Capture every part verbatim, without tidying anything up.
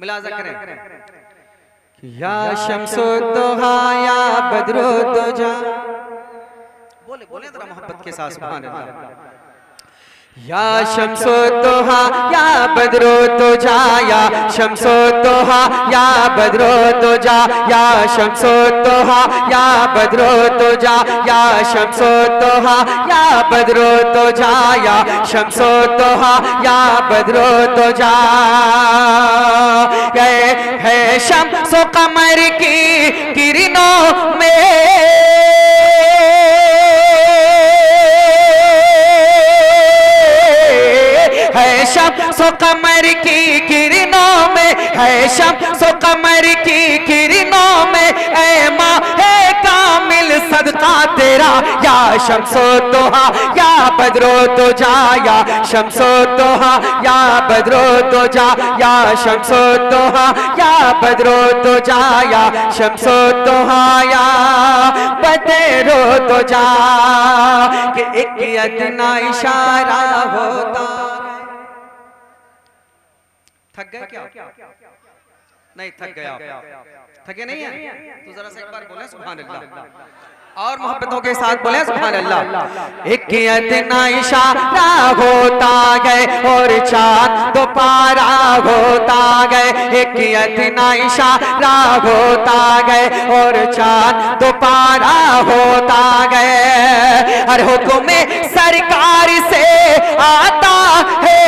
मुलाजा करें। या शम्सुद्दोहा या बदरुद्दोजा, बोले बोले जरा मोहब्बत के साथ सुभान अल्लाह। या शम्सुद्दोहा या बदरुद्दोजा, या शम्सुद्दोहा या बदरुद्दोजा, या शम्सुद्दोहा या बदरुद्दोजा, या शम्सुद्दोहा या बदरुद्दोजा, या शम्सुद्दोहा या बदरुद्दोजा। ये है शम्सो कमर की किरणों में है शम्सो कमर की किरणों में, है शम्सो कमर की किरणों में, ऐ माहे कामिल सदका तेरा। या शम्सुद्दोहा या बदरुद्दोजा, या शम्सुद्दोहा या बदरुद्दोजा, या शम्सुद्दोहा या बदरुद्दोजा, या शम्सुद्दोहा या बदरुद्दोजा। कि एक अदना इशारा होता। थक गए क्या? नहीं थक गया, थके नहीं है तो जरा सा एक बार बोले सुभान अल्लाह और मोहब्बतों के साथ बोले सुभान अल्लाह। एक इतना इशारा होता गए और चाँद दोपारा होता गए, एक इतना इशारा होता गए और चाँद दोपारा होता गए। हर हुक्म सरकार से आता है,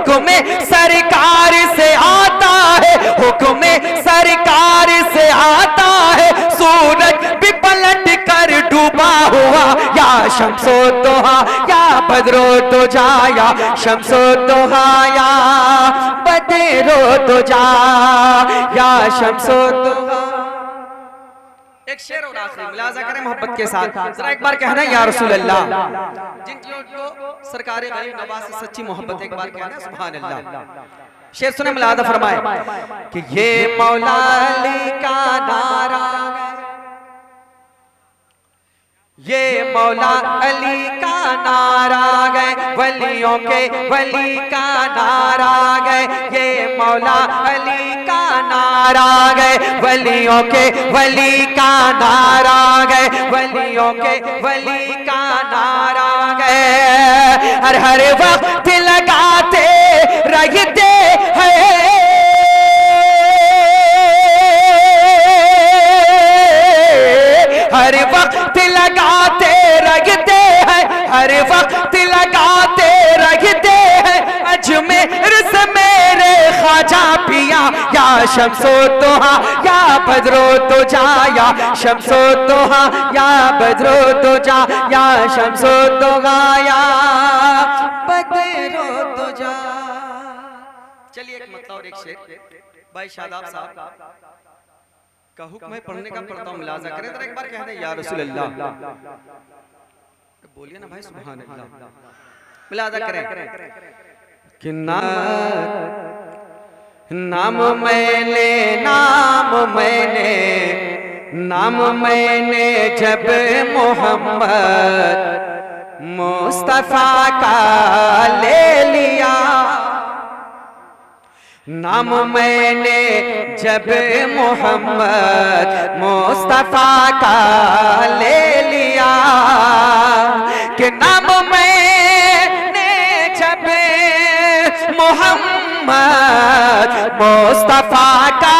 हुक्म सरकार से आता है, हुक्म सरकार से आता है, सूरज भी पलट कर डूबा हुआ। या शम्सुद्दोहा या बदरुद्दोजा, या शम्सुद्दोहा या बदरुद्दोजा, या शम्सुद्दोहा। एक शेर और आखिरी मुलाजा करें मोहब्बत के साथ, जरा एक बार कहना या रसूल अल्लाह। जिन को सरकारे गरीब नवाज से सच्ची मोहब्बत, एक बार कहना सुभान अल्लाह। शेर सुने मुलाजा फरमाए कि ये मौला अली का नारा, ये मौला अली का नारा गए, वलियों के वली का नारा गए, ये मौला अली का नारा गए, वलियों के वली का नारा गए, वलियों के वली का नारा गए। हर हर वक्त लगाते रहते हैं, हर वक्त लगाते रखते हैं, हर वक्त लगाते रखते हैं, अजमेर से मेरे ख्वाजा पिया। या शम्सुद्दोहा या बदरुद्दोजा, या शम्सुद्दोहा या बदरुद्दोजा, या शम्सुद्दोहा या बदरुद्दोजा। चलिए एक मतलब और एक शेर भाई शादाब साहब का हुक्म है पढ़ने का, पढ़ता हूँ मुलाजा करें जरा एक बार कहने या रसूल अल्लाह। बोलिए ना भाई सुभान अल्लाह, मुलाजा करें कि नाम मैंने नाम मैंने नाम मैंने जब मोहम्मद मुस्तफा का ले लिया, नाम मैंने जब मोहम्मद मुस्तफा का ले लिया, कि नाम मैंने जब मोहम्मद मुस्तफा का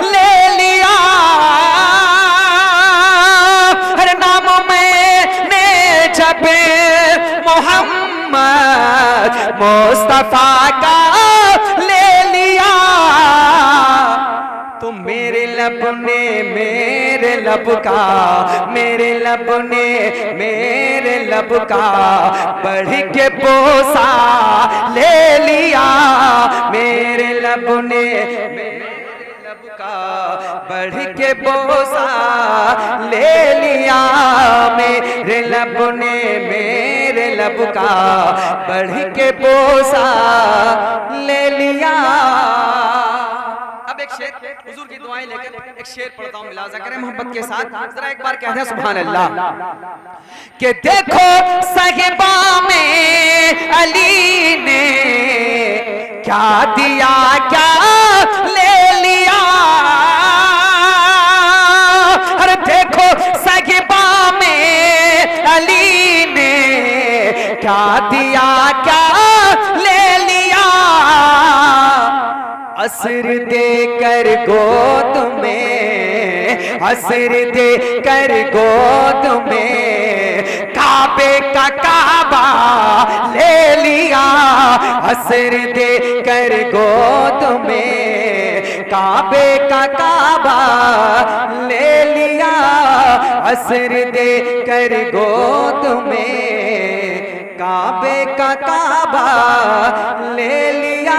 ले लिया, हर नाम मैंने जब मोहम्मद मुस्तफा का मेरे लब ने मेरे लब का, मेरे लब ने मेरे लब का बढ़ के पोसा ले लिया, मेरे लब ने मेरे लब का बढ़ के पोसा ले लिया, मेरे लब ने मेरे लब का बढ़ के पोसा ले लिया। हुजूर की दुआएं लेकर एक शेर पढ़ता हूँ मिला ज़िक्र मोहब्बत के साथ, जरा एक बार कहते हैं सुभान अल्लाह। के देखो साहिबा में अली ने क्या दिया क्या ले लिया, अरे देखो साहिबा में अली ने क्या दिया क्या ले लिया, असर देकर गोद में, असर देकर गोद में काबे का काबा ले लिया, असर देकर गोद में काबे का काबा ले लिया, असर देकर गोद में काबे का काबा ले लिया,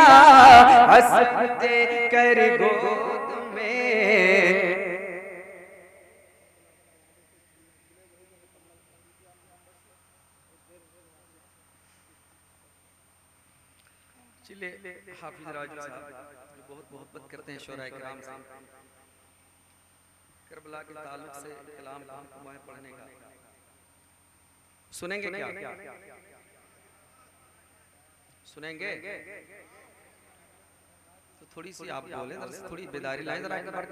असर देकर गोद में। चले हाफिज राजू साहब जो बहुत मोहब्बत करते हैं शोराए किराम से, करबला के ताल्लुक से कलाम को पढ़ने का सुनेंगे क्या? क्या? सुनेंगे तो थोड़ी सी आप बोले, थोड़ी बेदारी लाए।